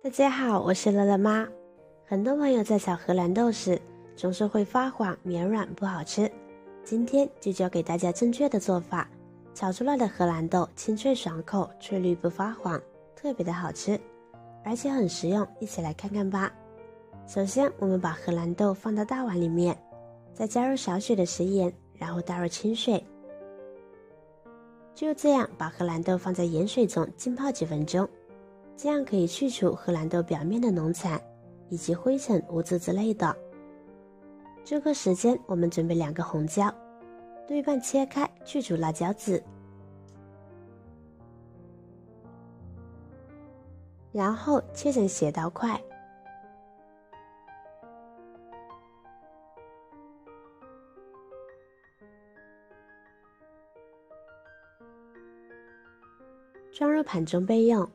大家好，我是乐乐妈。很多朋友在炒荷兰豆时总是会发谎绵软不好吃，今天就教给大家正确的做法，炒出来的荷兰豆清脆爽口，翠绿不发黄，特别的好吃，而且很实用，一起来看看吧。首先我们把荷兰豆放到大碗里面，再加入少许的食盐，然后倒入清水，就这样把荷兰豆放在盐水中浸泡几分钟，这样可以去除荷兰豆表面的农残以及灰尘污渍之类的。这个时间我们准备2个红椒，对半切开，去除辣椒籽，然后切成斜刀块，装入盘中备用。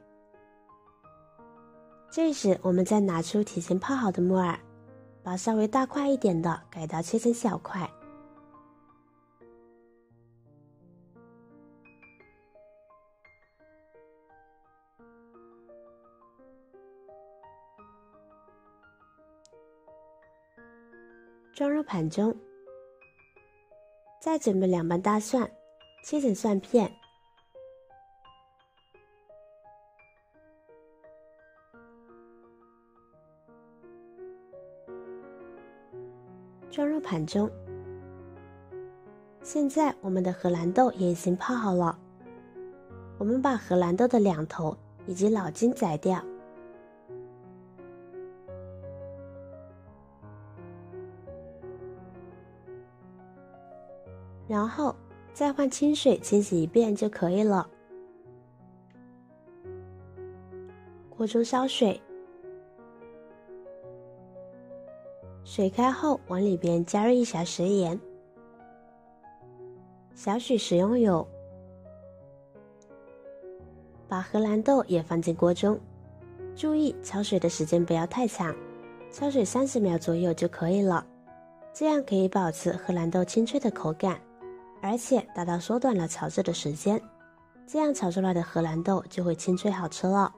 这时我们再拿出提前泡好的木耳，把稍微大块一点的改刀切成小块，装入盘中。再准备2瓣大蒜，切成蒜片，装入盘中。现在我们的荷兰豆也已经泡好了，我们把荷兰豆的两头以及老茎摘掉，然后再换清水清洗一遍就可以了。锅中烧水，水开后往里边加入1勺食盐，少许食用油，把荷兰豆也放进锅中，注意焯水的时间不要太长，焯水30秒左右就可以了，这样可以保持荷兰豆清脆的口感，而且达到缩短了炒制的时间，这样炒出来的荷兰豆就会清脆好吃了。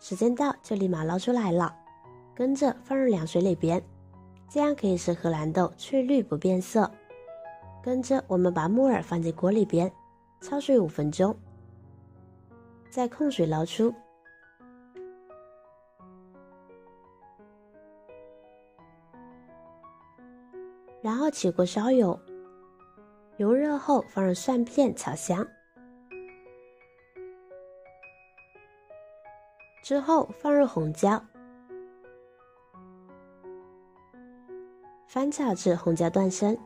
时间到就立马捞出来了，跟着放入凉水里边，这样可以使荷兰豆翠绿不变色。跟着我们把木耳放进锅里边，焯水5分钟，再控水捞出，然后起锅烧油，油热后放入蒜片炒香，之后放入红椒，翻炒至红椒断生。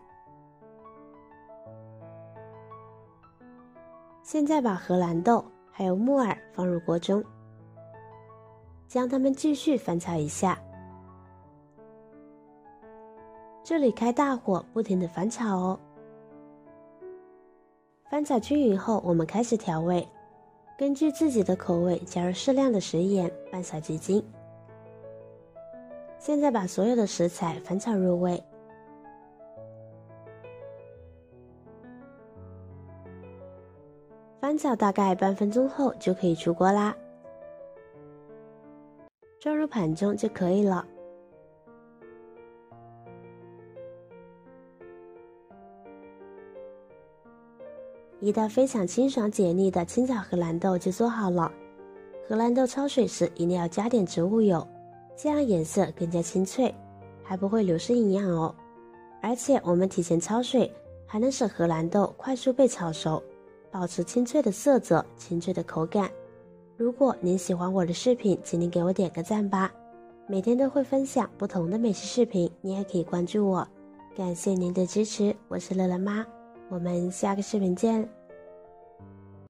现在把荷兰豆还有木耳放入锅中，将它们继续翻炒一下，这里开大火不停地翻炒哦。翻炒均匀后我们开始调味，根据自己的口味加入适量的食盐，拌少鸡精。现在把所有的食材翻炒入味，翻炒大概半分钟后就可以出锅啦，装入盘中就可以了。一道非常清爽解腻的清炒荷兰豆就做好了。荷兰豆焯水时一定要加点植物油，这样颜色更加清脆，还不会流失营养哦。而且我们提前焯水，还能使荷兰豆快速被炒熟，保持清脆的色泽、清脆的口感。如果您喜欢我的视频，请您给我点个赞吧。每天都会分享不同的美食视频，你也可以关注我。感谢您的支持，我是乐乐妈，我们下个视频见。